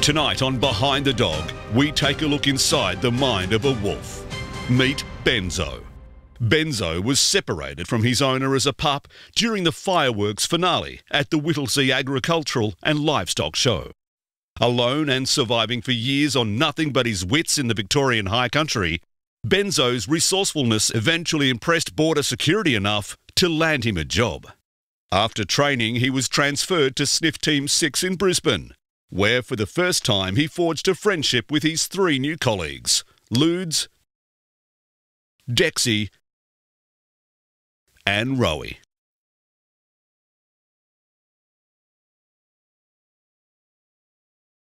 Tonight on Behind the Dog, we take a look inside the mind of a wolf. Meet Benzo. Benzo was separated from his owner as a pup during the fireworks finale at the Whittlesea Agricultural and Livestock Show. Alone and surviving for years on nothing but his wits in the Victorian high country, Benzo's resourcefulness eventually impressed border security enough to land him a job. After training, he was transferred to Sniff Team 6 in Brisbane, where for the first time he forged a friendship with his three new colleagues, Ludes, Dexy and Roey.